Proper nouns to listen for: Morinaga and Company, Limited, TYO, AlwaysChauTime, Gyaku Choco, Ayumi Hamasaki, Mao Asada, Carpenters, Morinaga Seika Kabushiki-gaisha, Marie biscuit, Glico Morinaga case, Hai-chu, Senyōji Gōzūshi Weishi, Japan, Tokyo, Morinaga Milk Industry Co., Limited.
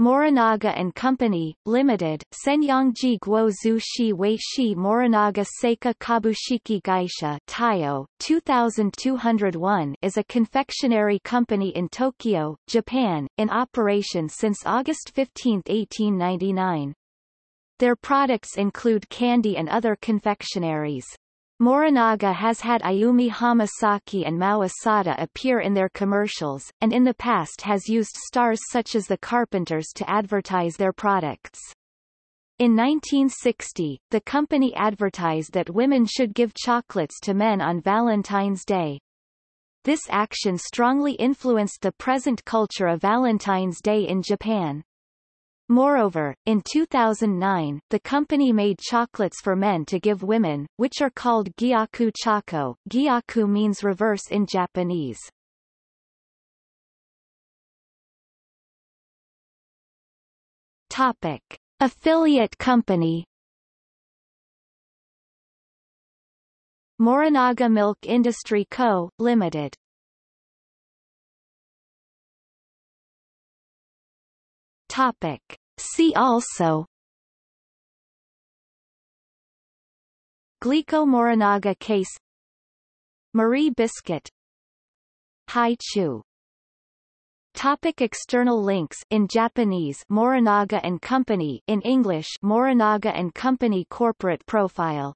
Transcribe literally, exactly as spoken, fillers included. Morinaga and Company, Limited, Senyōji Gōzūshi Weishi Morinaga Seika Kabushiki-gaisha (T Y O: two thousand two hundred one) is a confectionery company in Tokyo, Japan, in operation since August fifteenth eighteen ninety-nine. Their products include candy and other confectionaries. Morinaga has had Ayumi Hamasaki and Mao Asada appear in their commercials, and in the past has used stars such as the Carpenters to advertise their products. In nineteen sixty, the company advertised that women should give chocolates to men on Valentine's Day. This action strongly influenced the present culture of Valentine's Day in Japan. Moreover, in two thousand nine, the company made chocolates for men to give women, which are called Gyaku Choco. Gyaku means reverse in Japanese. Topic: Affiliate company. Morinaga Milk Industry Co., Limited. Topic: See also Glico Morinaga case, Marie biscuit, Hai-chu. Topic: External links. In Japanese, Morinaga and Company; in English, Morinaga and Company corporate profile.